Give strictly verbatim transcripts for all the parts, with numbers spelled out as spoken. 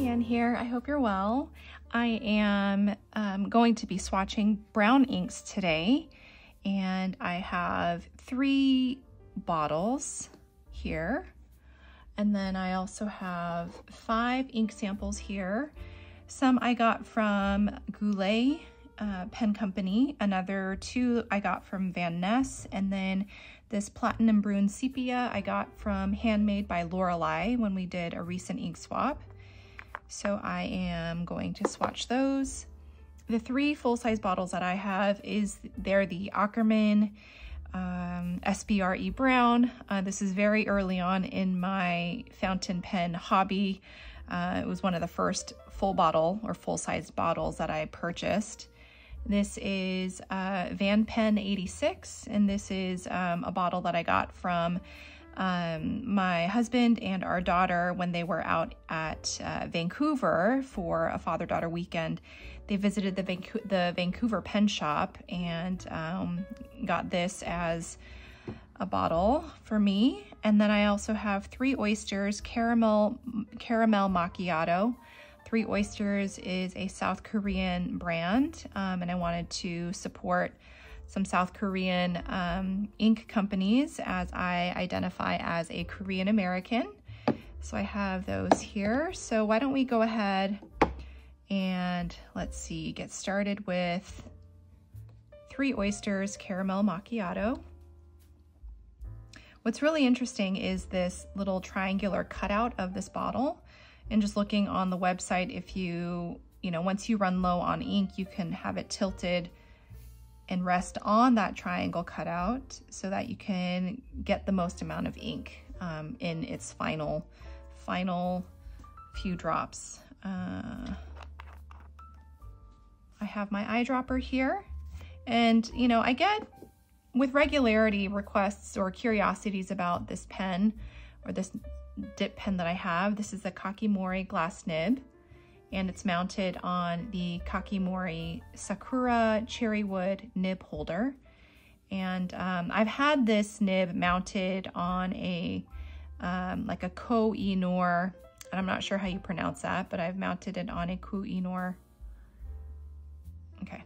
Liane here. I hope you're well. I am um, going to be swatching brown inks today, and I have three bottles here, and then I also have five ink samples here. Some I got from Goulet uh, Pen Company, another two I got from Van Ness, and then this Platinum Brune Sepia I got from Handmade by Lorelei when we did a recent ink swap. So I am going to swatch those. The three full-size bottles that I have is, they're the Ackerman um, S B R E Brown. Uh, this is very early on in my fountain pen hobby. Uh, it was one of the first full bottle or full-sized bottles that I purchased. This is uh, Van Pen eighty-six, and this is um, a bottle that I got from um, my husband and our daughter when they were out at uh, Vancouver for a father-daughter weekend. They visited the, Van the Vancouver pen shop and um, got this as a bottle for me. And then I also have Three Oysters Caramel Caramel Macchiato. Three Oysters is a South Korean brand, um, and I wanted to support some South Korean um, ink companies as I identify as a Korean American. So I have those here. So why don't we go ahead and let's see, get started with Three Oysters Caramel Macchiato. What's really interesting is this little triangular cutout of this bottle, and just looking on the website, if you, you know, once you run low on ink, you can have it tilted and rest on that triangle cutout so that you can get the most amount of ink um, in its final, final few drops. Uh, I have my eyedropper here, and, you know, I get with regularity requests or curiosities about this pen or this dip pen that I have. This is the Kakimori glass nib, and it's mounted on the Kakimori Sakura Cherry Wood nib holder. And um, I've had this nib mounted on a, um, like a Ko-Inor, and I'm not sure how you pronounce that, but I've mounted it on a Ko-Inor. Okay.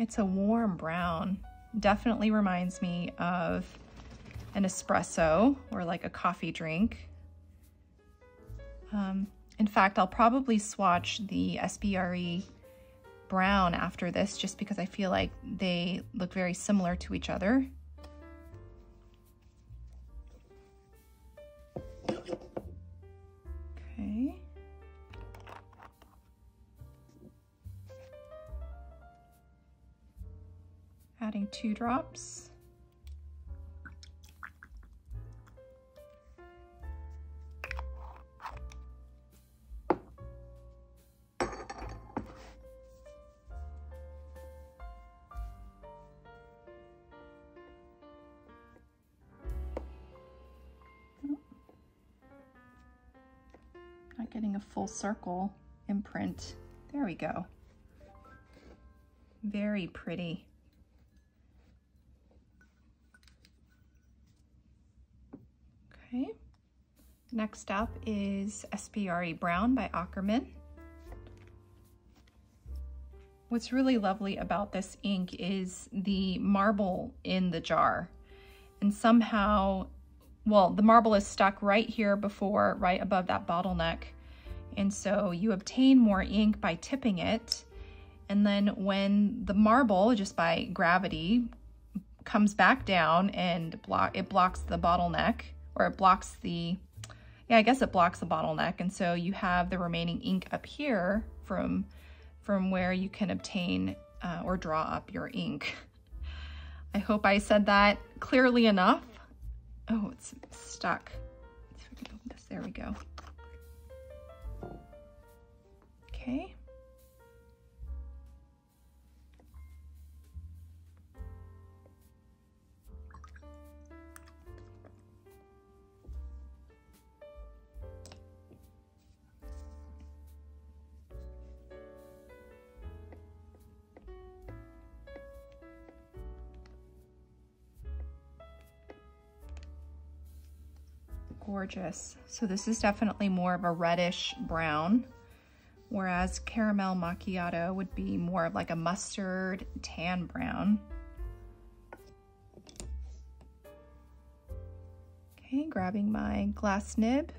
It's a warm brown. Definitely reminds me of an espresso or like a coffee drink. Um, in fact, I'll probably swatch the S B R E brown after this just because I feel like they look very similar to each other. Okay. Adding two drops. Getting a full circle imprint. There we go. Very pretty. Okay. Next up is S B R E Brown by Ackerman. What's really lovely about this ink is the marble in the jar, and somehow, well, the marble is stuck right here before, right above that bottleneck. And so you obtain more ink by tipping it. And then when the marble, just by gravity, comes back down and block, it blocks the bottleneck, or it blocks the, yeah, I guess it blocks the bottleneck. And so you have the remaining ink up here from, from where you can obtain uh, or draw up your ink. I hope I said that clearly enough. Oh, it's stuck. Let's see if we can open this. There we go. Okay. Gorgeous. So this is definitely more of a reddish brown, whereas caramel macchiato would be more of like a mustard tan brown. Okay, grabbing my glass nib.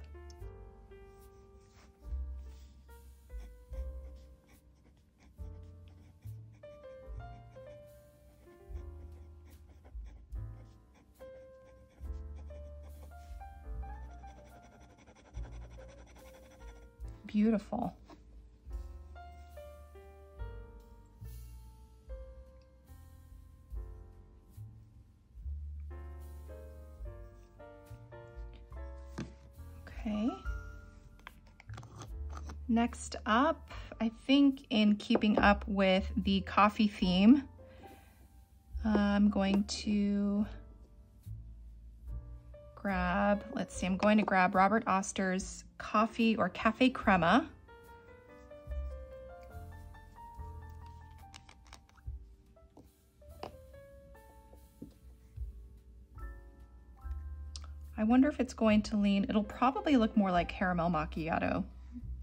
Beautiful. Okay. Next up, I think in keeping up with the coffee theme, I'm going to grab, let's see, I'm going to grab Robert Oster's Coffee or Cafe Crema. I wonder if it's going to lean, it'll probably look more like caramel macchiato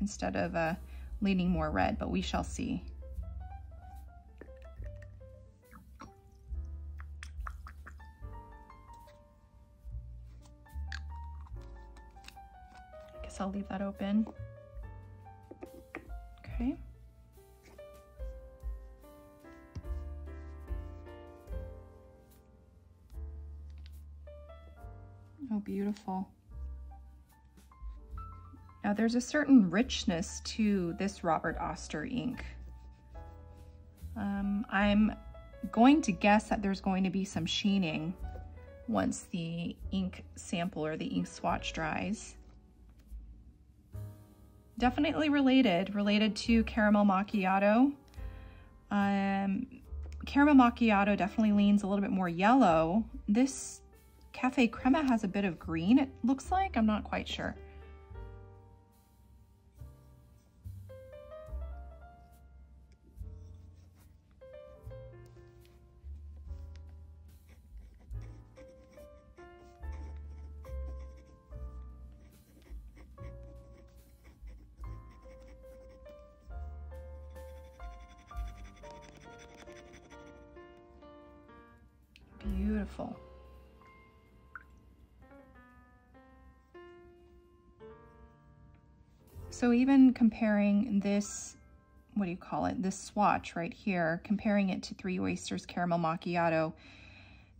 instead of uh, leaning more red, but we shall see. I'll leave that open. Okay. Oh, beautiful. Now there's a certain richness to this Robert Oster ink. Um, I'm going to guess that there's going to be some sheening once the ink sample or the ink swatch dries. Definitely related, related to caramel macchiato. Um, caramel macchiato definitely leans a little bit more yellow. This Cafe Crema has a bit of green, it looks like. I'm not quite sure. Beautiful. So even comparing this, what do you call it, this swatch right here, comparing it to Three Oysters Caramel Macchiato,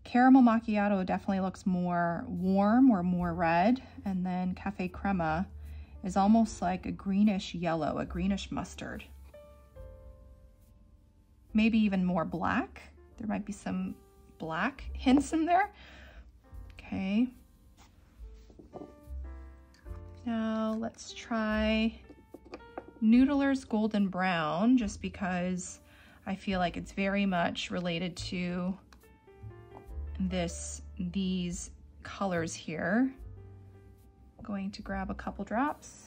Caramel Macchiato definitely looks more warm or more red, and then Cafe Crema is almost like a greenish yellow, a greenish mustard. Maybe even more black. There might be some black hints in there. Okay. Now let's try Noodler's Golden Brown, just because I feel like it's very much related to this, these colors here. I'm going to grab a couple drops.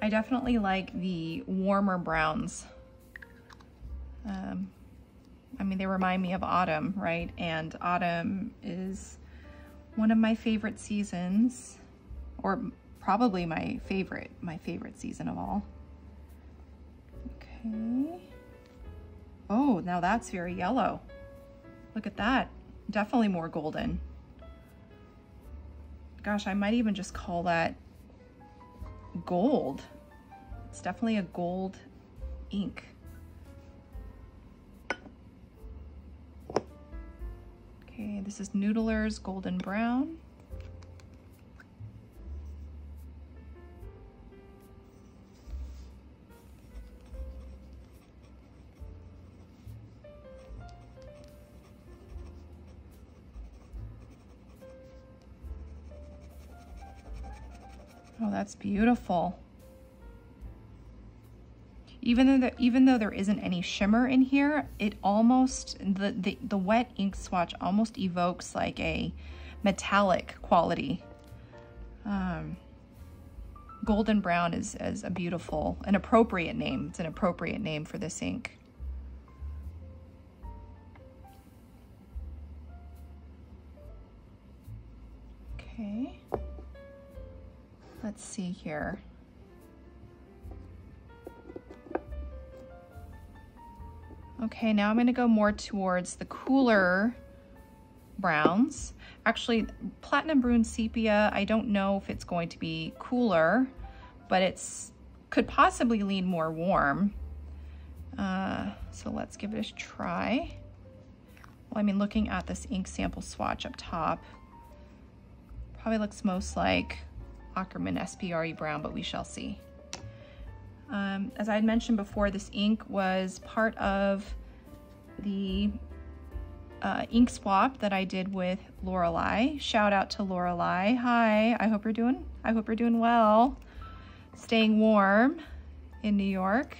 I definitely like the warmer browns. Um, I mean, they remind me of autumn, right? And autumn is one of my favorite seasons, or probably my favorite, my favorite season of all. Okay. Oh, now that's very yellow. Look at that. Definitely more golden. Gosh, I might even just call that gold. It's definitely a gold ink. Okay, this is Noodler's Golden Brown. Oh, that's beautiful. Even though, the, even though there isn't any shimmer in here, it almost, the, the, the wet ink swatch almost evokes like a metallic quality. Um, Golden Brown is, is a beautiful, an appropriate name. It's an appropriate name for this ink. Okay, let's see here. Okay, now I'm gonna go more towards the cooler browns. Actually, Platinum Brune Sepia, I don't know if it's going to be cooler, but it's could possibly lean more warm. Uh, so let's give it a try. Well, I mean, looking at this ink sample swatch up top, probably looks most like Ackerman S B R E Brown, but we shall see. Um, as I had mentioned before, this ink was part of the uh, ink swap that I did with Lorelei. Shout out to Lorelei. Hi, I hope you're doing, I hope you're doing well. Staying warm in New York.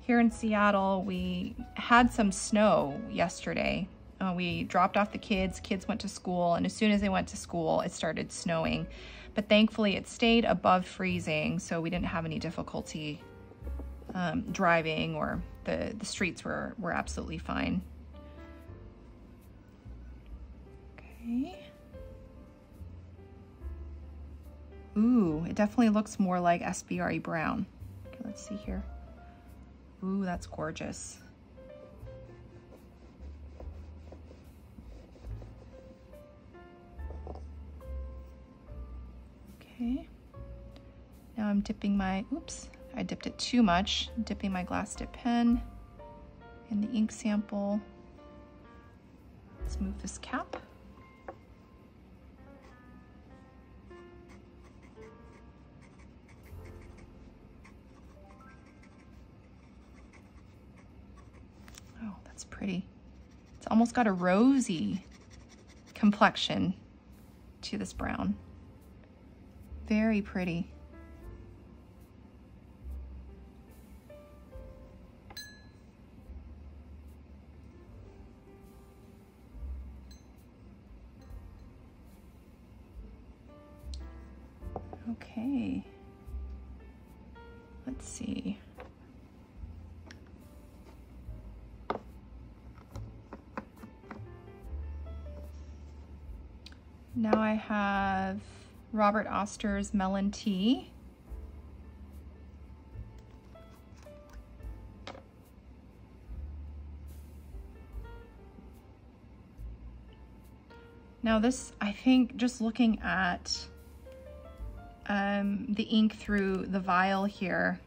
Here in Seattle, we had some snow yesterday. Uh, we dropped off the kids, kids went to school, and as soon as they went to school, it started snowing. But thankfully it stayed above freezing, so we didn't have any difficulty um, driving, or the, the streets were, were absolutely fine. Okay. Ooh, it definitely looks more like S B R E Brown. Okay, let's see here. Ooh, that's gorgeous. Okay, now I'm dipping my, oops, I dipped it too much. I'm dipping my glass dip pen in the ink sample. Let's move this cap. Oh, that's pretty. It's almost got a rosy complexion to this brown. Very pretty. Okay. Let's see. Now I have Robert Oster's Melon Tea. Now this, I think, just looking at um, the ink through the vial here,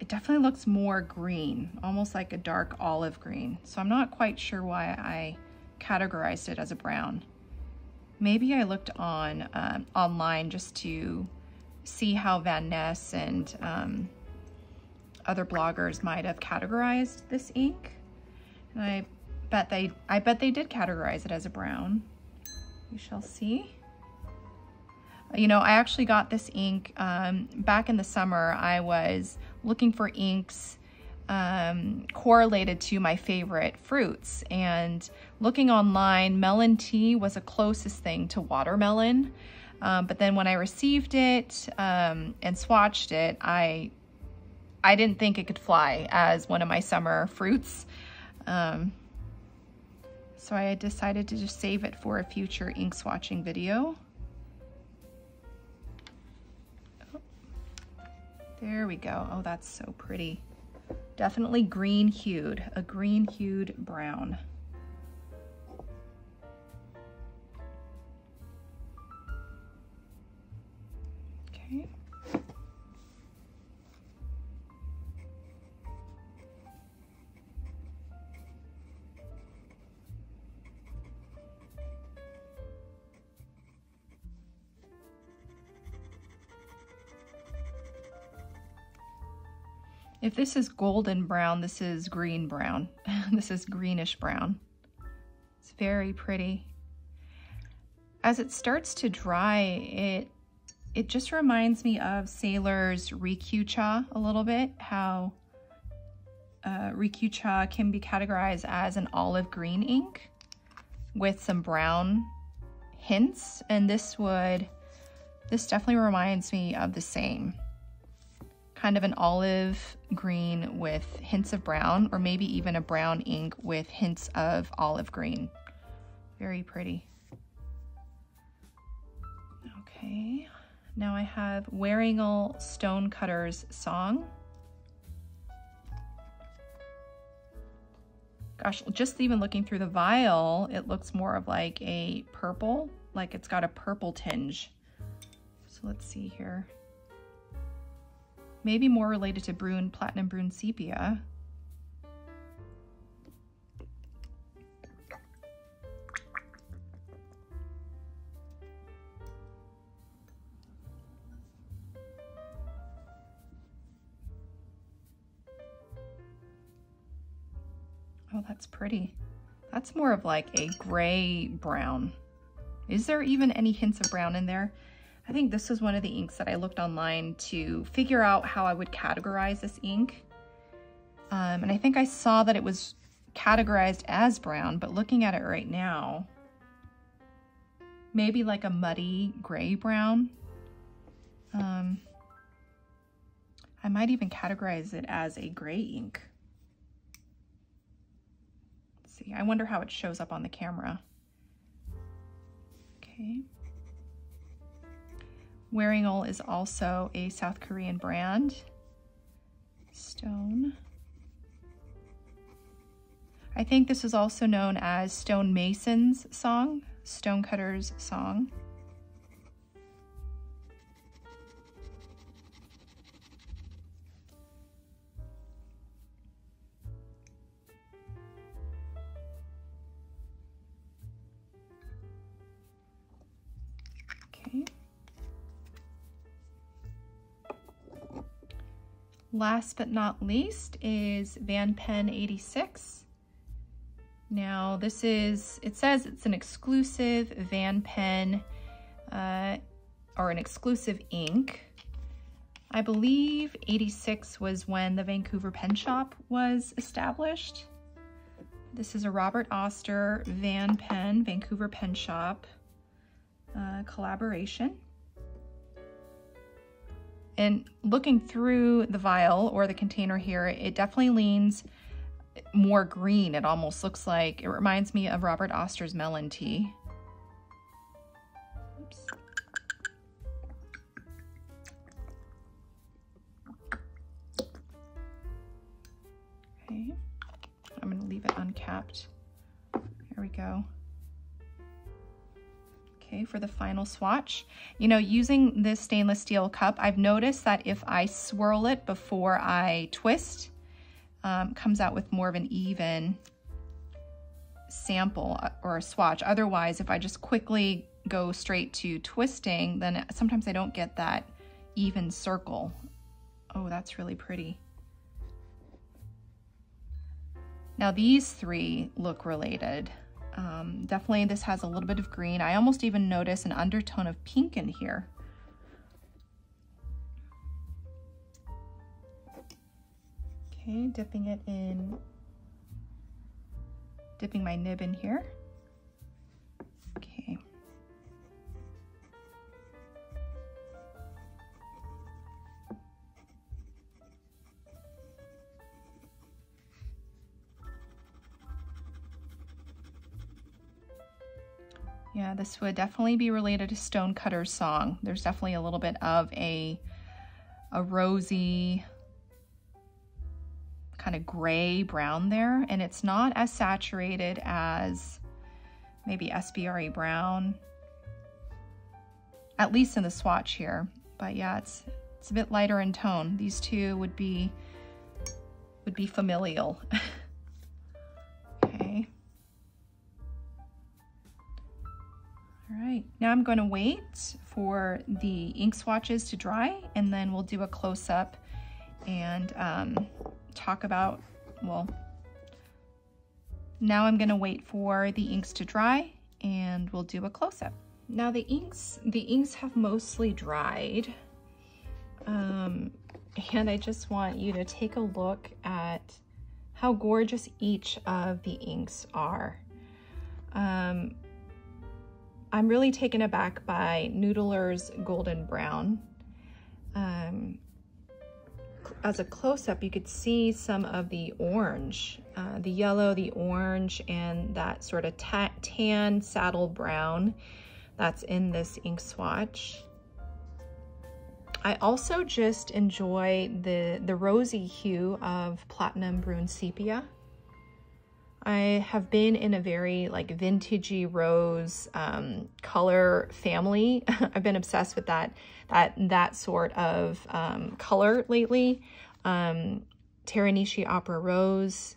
it definitely looks more green, almost like a dark olive green. So I'm not quite sure why I categorized it as a brown. Maybe I looked on um, online just to see how Van Ness and um, other bloggers might have categorized this ink, and I bet they I bet they did categorize it as a brown. We shall see. You know, I actually got this ink um, back in the summer. I was looking for inks um, correlated to my favorite fruits, and looking online, melon tea was the closest thing to watermelon, um, but then when I received it um, and swatched it, I I didn't think it could fly as one of my summer fruits. Um, so I decided to just save it for a future ink swatching video. Oh, there we go. Oh, that's so pretty. Definitely green hued, a green hued brown. If this is golden brown, this is green brown. This is greenish brown. It's very pretty. As it starts to dry, it it just reminds me of Sailor's Rikyucha a little bit, how uh, Rikyucha can be categorized as an olive green ink with some brown hints, and this would, this definitely reminds me of the same. Kind of an olive green with hints of brown, or maybe even a brown ink with hints of olive green. Very pretty. Okay, now I have Wearingeul Stonecutter's Song. Gosh, just even looking through the vial, it looks more of like a purple, like it's got a purple tinge. So let's see here. Maybe more related to Brune, Platinum Brune Sepia. Oh, that's pretty. That's more of like a gray brown. Is there even any hints of brown in there? I think this was one of the inks that I looked online to figure out how I would categorize this ink. Um, and I think I saw that it was categorized as brown, but looking at it right now, maybe like a muddy gray brown. Um, I might even categorize it as a gray ink. Let's see, I wonder how it shows up on the camera. Okay. Wearingeul is also a South Korean brand. Stone. I think this is also known as Stone Mason's Song, Stonecutter's Song. Okay. Last but not least is Van Pen eighty-six. Now this is, it says it's an exclusive Van Pen uh, or an exclusive ink. I believe eighty-six was when the Vancouver Pen Shop was established. This is a Robert Oster Van Pen, Vancouver Pen Shop uh, collaboration. And looking through the vial or the container here, it definitely leans more green. It almost looks like, it reminds me of Robert Oster's melon tea. Oops. Okay, I'm gonna leave it uncapped. Here we go. Okay, for the final swatch. You know, using this stainless steel cup, I've noticed that if I swirl it before I twist, um, comes out with more of an even sample or a swatch. Otherwise, if I just quickly go straight to twisting, then sometimes I don't get that even circle. Oh, that's really pretty. Now these three look related. Um, definitely this has a little bit of green. I almost even notice an undertone of pink in here. Okay, dipping it in, dipping my nib in here. Okay. Yeah, this would definitely be related to Stonecutter's Song. There's definitely a little bit of a, a rosy, kind of gray brown there, and it's not as saturated as maybe S B R E Brown, at least in the swatch here. But yeah, it's it's a bit lighter in tone. These two would be would be familial. All right, now I'm going to wait for the ink swatches to dry, and then we'll do a close-up and um, talk about, well, now I'm going to wait for the inks to dry, and we'll do a close-up. Now the inks, the inks have mostly dried, um, and I just want you to take a look at how gorgeous each of the inks are. Um, I'm really taken aback by Noodler's Golden Brown. Um, as a close-up, you could see some of the orange, uh, the yellow, the orange, and that sort of ta tan saddle brown that's in this ink swatch. I also just enjoy the, the rosy hue of Platinum Brune Sepia. I have been in a very like vintagey rose um, color family. I've been obsessed with that that that sort of um, color lately. Um, Taranishi Opera Rose.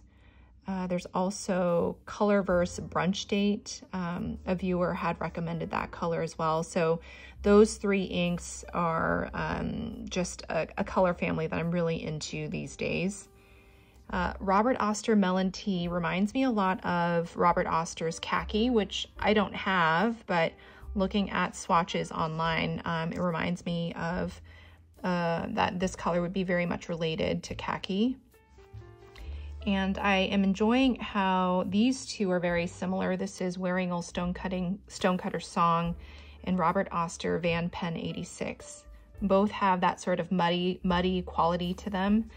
Uh, there's also Colorverse Brunch Date. Um, a viewer had recommended that color as well. So those three inks are um, just a, a color family that I'm really into these days. Uh, Robert Oster Melon Tea reminds me a lot of Robert Oster's Khaki, which I don't have, but looking at swatches online, um, it reminds me of uh, that this color would be very much related to Khaki. And I am enjoying how these two are very similar. This is Wearingeul Stonecutter's Song and Robert Oster Van Pen eighty-six. Both have that sort of muddy, muddy quality to them.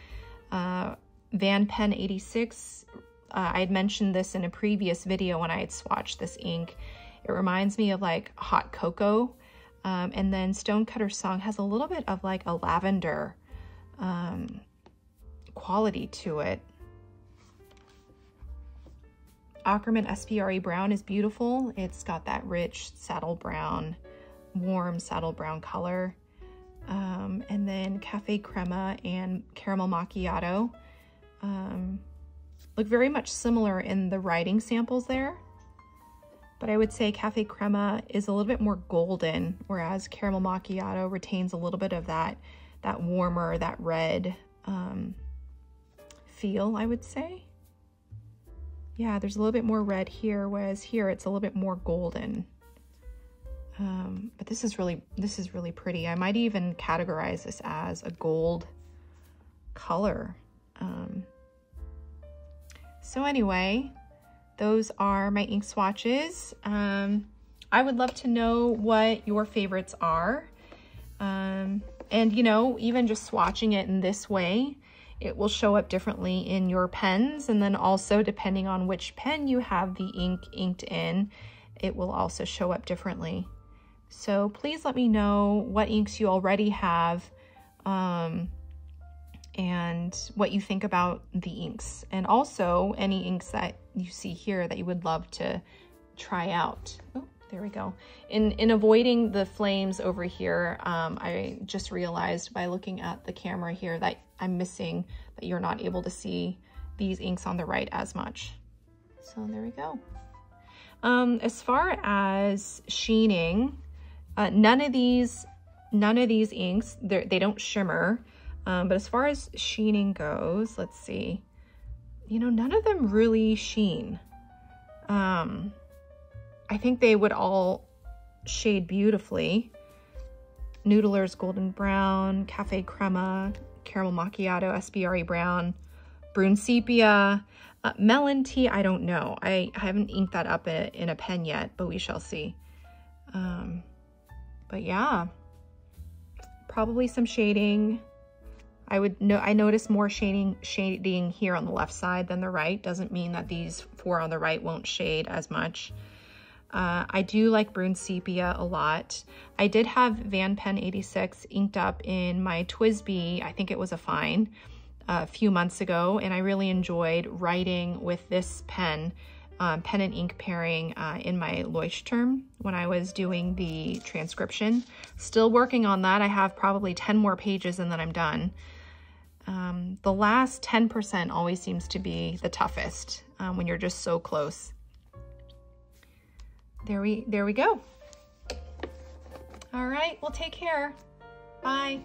Uh, Van Pen eighty-six, uh, I had mentioned this in a previous video when I had swatched this ink. It reminds me of like hot cocoa. Um, and then Stonecutter's Song has a little bit of like a lavender um, quality to it. Ackerman S B R E Brown is beautiful. It's got that rich saddle brown, warm saddle brown color. Um, and then Cafe Crema and Caramel Macchiato. Um, look very much similar in the writing samples there, but I would say Cafe Crema is a little bit more golden, whereas Caramel Macchiato retains a little bit of that, that warmer, that red um, feel, I would say. Yeah, there's a little bit more red here, whereas here it's a little bit more golden. Um, but this is really, this is really pretty. I might even categorize this as a gold color. Um, so anyway, those are my ink swatches. Um, I would love to know what your favorites are. Um, and you know, even just swatching it in this way, it will show up differently in your pens. And then also depending on which pen you have the ink inked in, it will also show up differently. So please let me know what inks you already have. Um, and what you think about the inks, and also any inks that you see here that you would love to try out. Oh, there we go. In, in avoiding the flames over here, um, I just realized by looking at the camera here that I'm missing, that you're not able to see these inks on the right as much. So there we go. Um, as far as sheening, uh, none of these, none of these inks, they don't shimmer. Um, but as far as sheening goes, let's see, you know, none of them really sheen. Um, I think they would all shade beautifully. Noodler's Golden Brown, Cafe Crema, Caramel Macchiato, S B R E Brown, Brune Sepia, uh, Melon Tea, I don't know. I, I haven't inked that up in, in a pen yet, but we shall see. Um, but yeah, probably some shading. I would no, I notice more shading shading here on the left side than the right. Doesn't mean that these four on the right won't shade as much. Uh, I do like Brune Sepia a lot. I did have Van Pen eighty-six inked up in my Twisby, I think it was a fine, uh, a few months ago, and I really enjoyed writing with this pen, um, pen and ink pairing uh, in my Leuchtturm when I was doing the transcription. Still working on that. I have probably ten more pages and then I'm done. Um, the last ten percent always seems to be the toughest um, when you're just so close. There we, there we go. All right, well, take care. Bye.